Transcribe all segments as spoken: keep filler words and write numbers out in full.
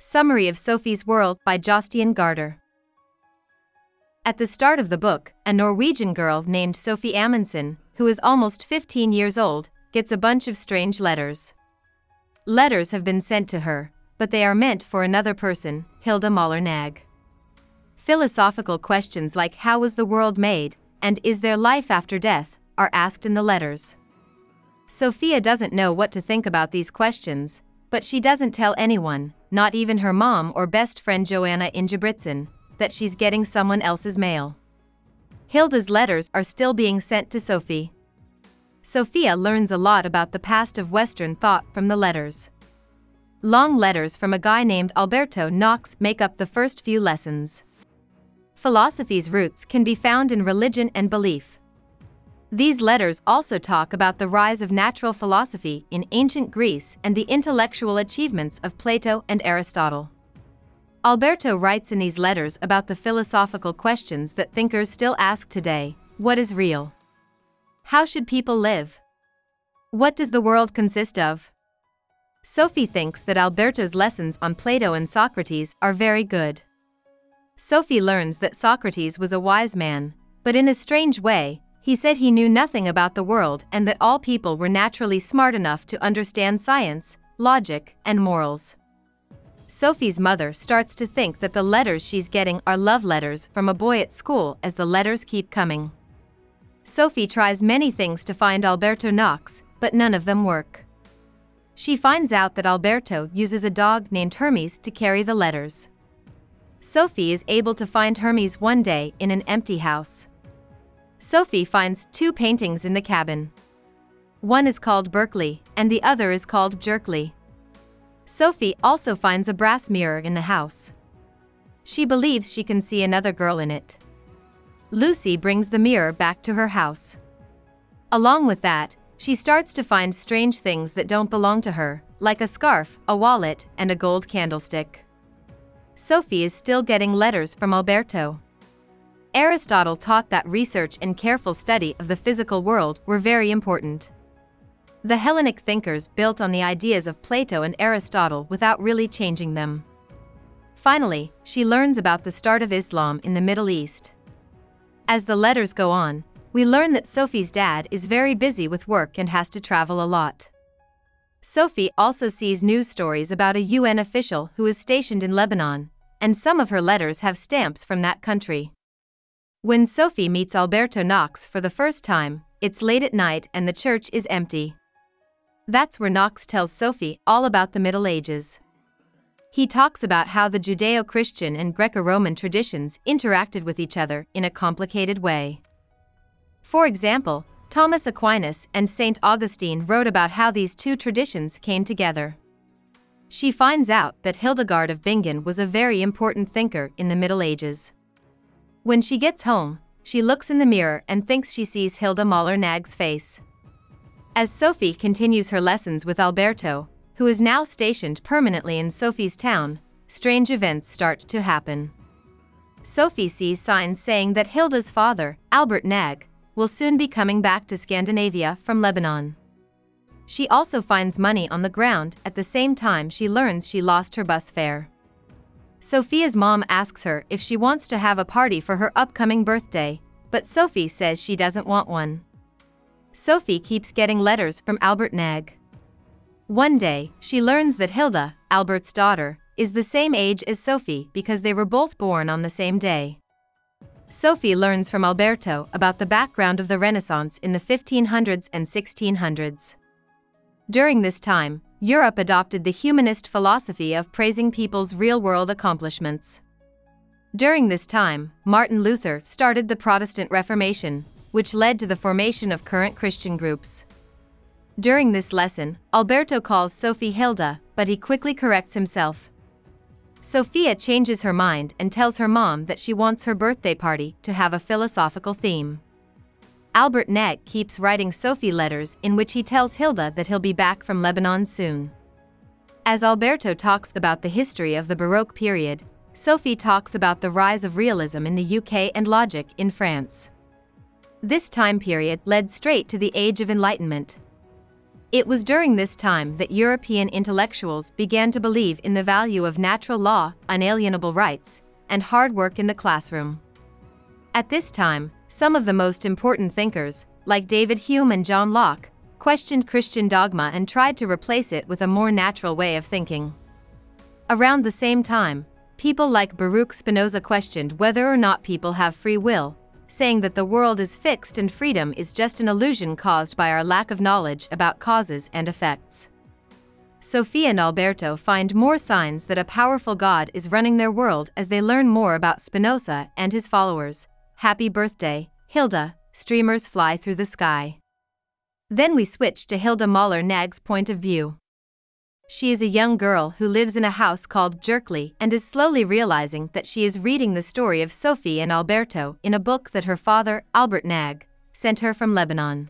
Summary of Sophie's World by Jostein Gaarder. At the start of the book, a Norwegian girl named Sophie Amundsen, who is almost fifteen years old, gets a bunch of strange letters. Letters have been sent to her, but they are meant for another person, Hilda Møller-Knag. Philosophical questions like how was the world made, and is there life after death, are asked in the letters. Sophia doesn't know what to think about these questions, but she doesn't tell anyone, not even her mom or best friend Joanna Ingebritsen, that she's getting someone else's mail. Hilda's letters are still being sent to Sophie. Sophia learns a lot about the past of Western thought from the letters. Long letters from a guy named Alberto Knox make up the first few lessons. Philosophy's roots can be found in religion and belief. These letters also talk about the rise of natural philosophy in ancient Greece and the intellectual achievements of Plato and Aristotle. Alberto writes in these letters about the philosophical questions that thinkers still ask today: what is real? How should people live? What does the world consist of? Sophie thinks that Alberto's lessons on Plato and Socrates are very good. Sophie learns that Socrates was a wise man, but in a strange way, he said he knew nothing about the world and that all people were naturally smart enough to understand science, logic, and morals. Sophie's mother starts to think that the letters she's getting are love letters from a boy at school as the letters keep coming. Sophie tries many things to find Alberto Knox, but none of them work. She finds out that Alberto uses a dog named Hermes to carry the letters. Sophie is able to find Hermes one day in an empty house. Sophie finds two paintings in the cabin. One is called Berkeley, and the other is called Jerkley. Sophie also finds a brass mirror in the house. She believes she can see another girl in it. Lucy brings the mirror back to her house. Along with that, she starts to find strange things that don't belong to her, like a scarf, a wallet, and a gold candlestick. Sophie is still getting letters from Alberto. Aristotle taught that research and careful study of the physical world were very important. The Hellenic thinkers built on the ideas of Plato and Aristotle without really changing them. Finally, she learns about the start of Islam in the Middle East. As the letters go on, we learn that Sophie's dad is very busy with work and has to travel a lot. Sophie also sees news stories about a U N official who is stationed in Lebanon, and some of her letters have stamps from that country. When Sophie meets Alberto Knox for the first time, it's late at night and the church is empty. That's where Knox tells Sophie all about the Middle Ages. He talks about how the Judeo-Christian and Greco-Roman traditions interacted with each other in a complicated way. For example, Thomas Aquinas and Saint Augustine wrote about how these two traditions came together. She finds out that Hildegard of Bingen was a very important thinker in the Middle Ages. When she gets home, she looks in the mirror and thinks she sees Hilda Møller-Knag's face. As Sophie continues her lessons with Alberto, who is now stationed permanently in Sophie's town, strange events start to happen. Sophie sees signs saying that Hilda's father, Albert Knag, will soon be coming back to Scandinavia from Lebanon. She also finds money on the ground at the same time she learns she lost her bus fare. Sophia's mom asks her if she wants to have a party for her upcoming birthday, but Sophie says she doesn't want one. Sophie keeps getting letters from Albert Knag. One day, she learns that Hilda, Albert's daughter, is the same age as Sophie because they were both born on the same day. Sophie learns from Alberto about the background of the Renaissance in the fifteen hundreds and sixteen hundreds. During this time, Europe adopted the humanist philosophy of praising people's real-world accomplishments. During this time, Martin Luther started the Protestant Reformation, which led to the formation of current Christian groups. During this lesson, Alberto calls Sophie Hilda, but he quickly corrects himself. Sophia changes her mind and tells her mom that she wants her birthday party to have a philosophical theme. Albert Knag keeps writing Sophie letters in which he tells Hilda that he'll be back from Lebanon soon. As Alberto talks about the history of the Baroque period, Sophie talks about the rise of realism in the U K and logic in France. This time period led straight to the Age of Enlightenment. It was during this time that European intellectuals began to believe in the value of natural law, unalienable rights, and hard work in the classroom. At this time, some of the most important thinkers, like David Hume and John Locke, questioned Christian dogma and tried to replace it with a more natural way of thinking. Around the same time, people like Baruch Spinoza questioned whether or not people have free will, saying that the world is fixed and freedom is just an illusion caused by our lack of knowledge about causes and effects. Sophie and Alberto find more signs that a powerful God is running their world as they learn more about Spinoza and his followers. Happy birthday, Hilda, streamers fly through the sky. Then we switch to Hilda Møller-Knag's point of view. She is a young girl who lives in a house called Berkeley and is slowly realizing that she is reading the story of Sophie and Alberto in a book that her father, Albert Knag, sent her from Lebanon.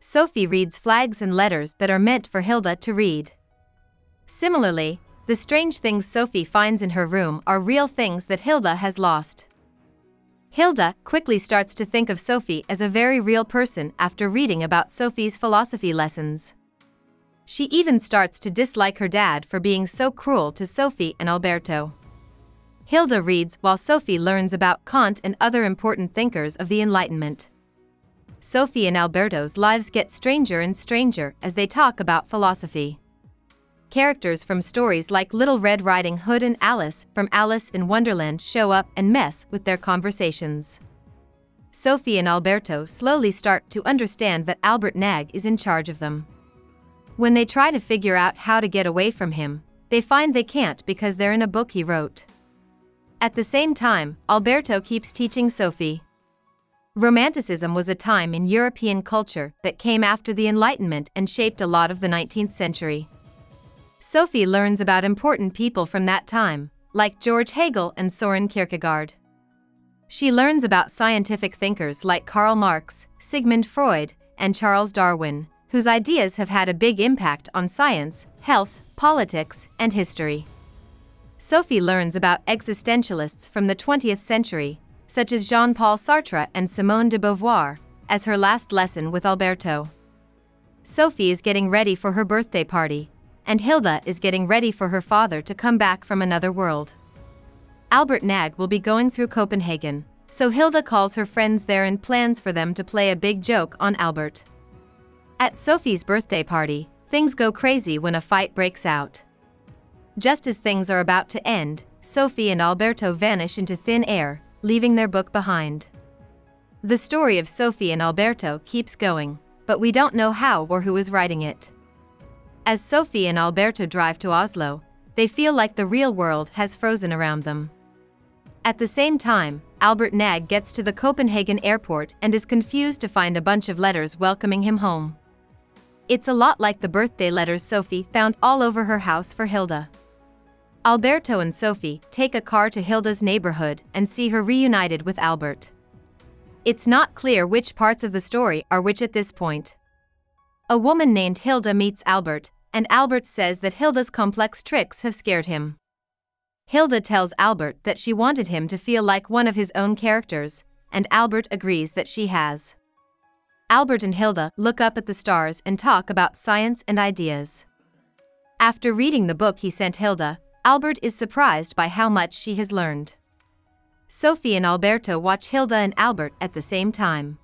Sophie reads flags and letters that are meant for Hilda to read. Similarly, the strange things Sophie finds in her room are real things that Hilda has lost. Hilda quickly starts to think of Sophie as a very real person after reading about Sophie's philosophy lessons. She even starts to dislike her dad for being so cruel to Sophie and Alberto. Hilda reads while Sophie learns about Kant and other important thinkers of the Enlightenment. Sophie and Alberto's lives get stranger and stranger as they talk about philosophy. Characters from stories like Little Red Riding Hood and Alice from Alice in Wonderland show up and mess with their conversations. Sophie and Alberto slowly start to understand that Albert Knag is in charge of them. When they try to figure out how to get away from him, they find they can't because they're in a book he wrote. At the same time, Alberto keeps teaching Sophie. Romanticism was a time in European culture that came after the Enlightenment and shaped a lot of the nineteenth century. Sophie learns about important people from that time, like George Hegel and Søren Kierkegaard. She learns about scientific thinkers like Karl Marx, Sigmund Freud, and Charles Darwin, whose ideas have had a big impact on science, health, politics, and history. Sophie learns about existentialists from the twentieth century, such as Jean-Paul Sartre and Simone de Beauvoir, as her last lesson with Alberto. Sophie is getting ready for her birthday party, and Hilda is getting ready for her father to come back from another world. Albert Knag will be going through Copenhagen, so Hilda calls her friends there and plans for them to play a big joke on Albert. At Sophie's birthday party, things go crazy when a fight breaks out. Just as things are about to end, Sophie and Alberto vanish into thin air, leaving their book behind. The story of Sophie and Alberto keeps going, but we don't know how or who is writing it. As Sophie and Alberto drive to Oslo, they feel like the real world has frozen around them. At the same time, Albert Knag gets to the Copenhagen airport and is confused to find a bunch of letters welcoming him home. It's a lot like the birthday letters Sophie found all over her house for Hilda. Alberto and Sophie take a car to Hilda's neighborhood and see her reunited with Albert. It's not clear which parts of the story are which at this point. A woman named Hilda meets Albert, and Albert says that Hilda's complex tricks have scared him. Hilda tells Albert that she wanted him to feel like one of his own characters, and Albert agrees that she has. Albert and Hilda look up at the stars and talk about science and ideas. After reading the book he sent Hilda, Albert is surprised by how much she has learned. Sophie and Alberto watch Hilda and Albert at the same time.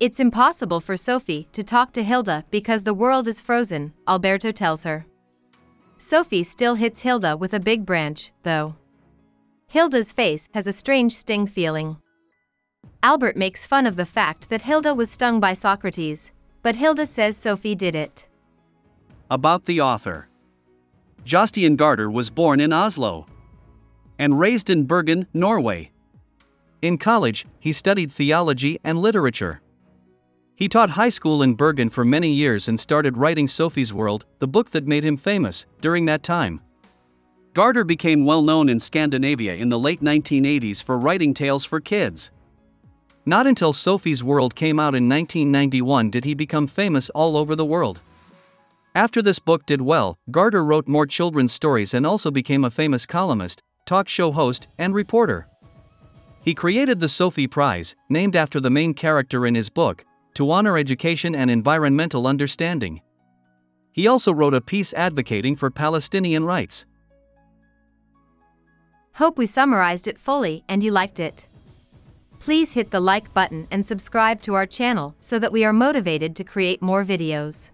It's impossible for Sophie to talk to Hilda because the world is frozen, Alberto tells her. Sophie still hits Hilda with a big branch, though. Hilda's face has a strange sting feeling. Albert makes fun of the fact that Hilda was stung by Socrates, but Hilda says Sophie did it. About the author. Jostein Gaarder was born in Oslo and raised in Bergen, Norway. In college, he studied theology and literature. He taught high school in Bergen for many years and started writing Sophie's World, the book that made him famous, during that time. Gaarder became well known in Scandinavia in the late nineteen eighties for writing tales for kids. Not until Sophie's World came out in nineteen ninety-one did he become famous all over the world. After this book did well, Gaarder wrote more children's stories and also became a famous columnist, talk show host, and reporter. He created the Sophie Prize, named after the main character in his book, to honor education and environmental understanding. He also wrote a piece advocating for Palestinian rights. Hope we summarized it fully and you liked it. Please hit the like button and subscribe to our channel so that we are motivated to create more videos.